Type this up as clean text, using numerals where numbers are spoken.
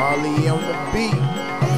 Molly on the beat.